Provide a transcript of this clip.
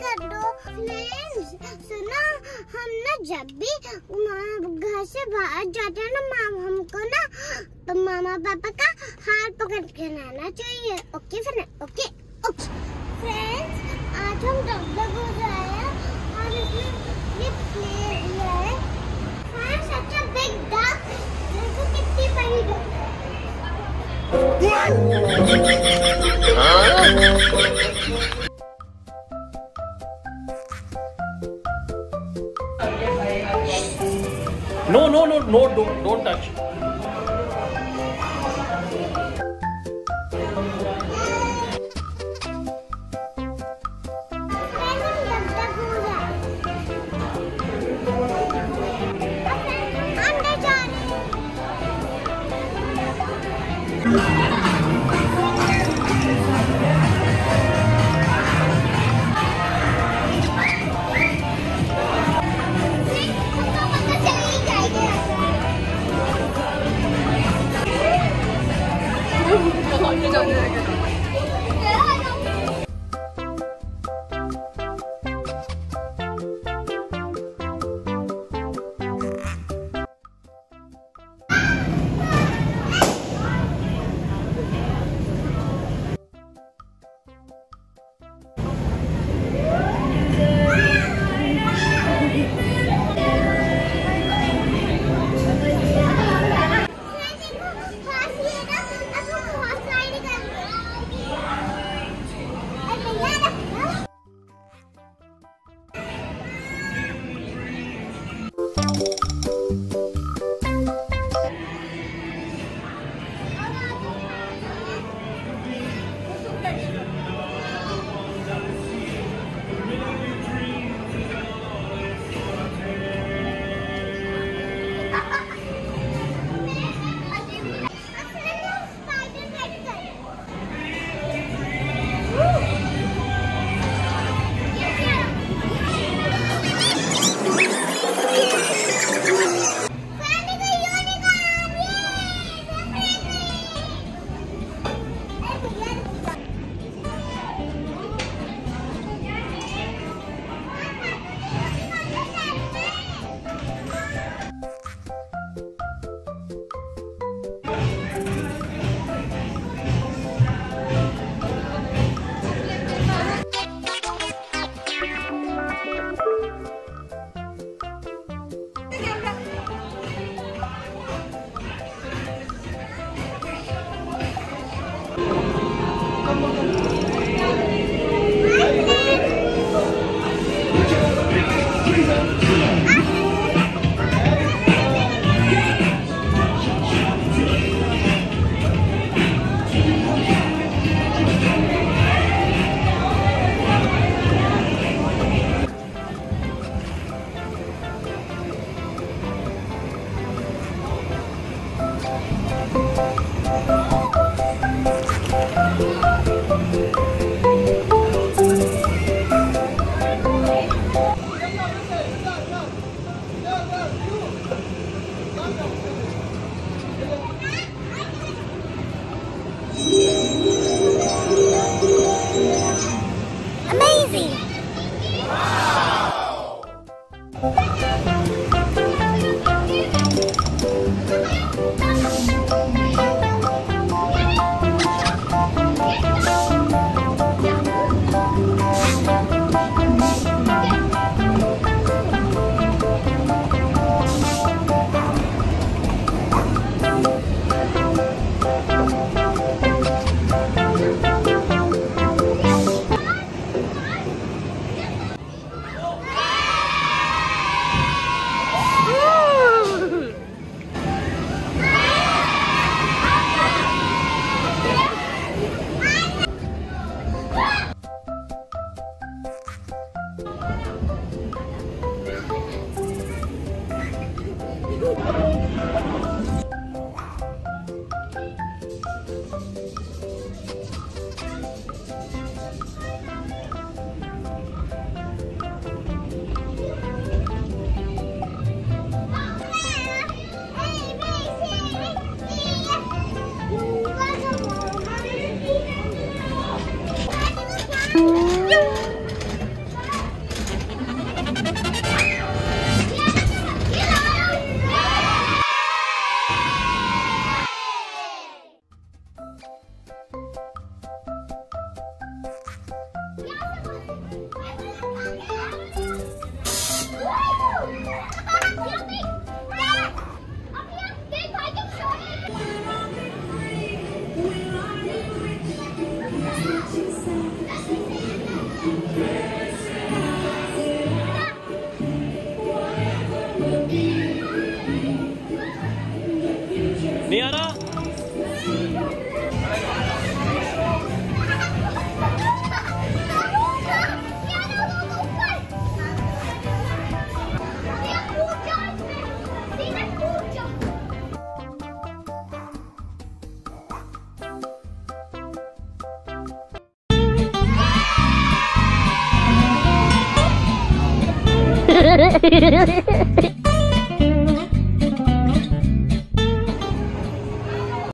कर दो। फ्रेंड्स सुना, हम ना जब भी घर से बाहर जाते हैं ना हमको ना तो मामा पापा का हाथ पकड़ के लाना चाहिए। Okay friend, okay okay. Friends आज हम डॉक्टर को गए हैं और इसमें ये प्ले लिया है। फ्रेंड्स अच्छा बिग डॉग देखो कितनी बड़ी डॉग। No, don't touch.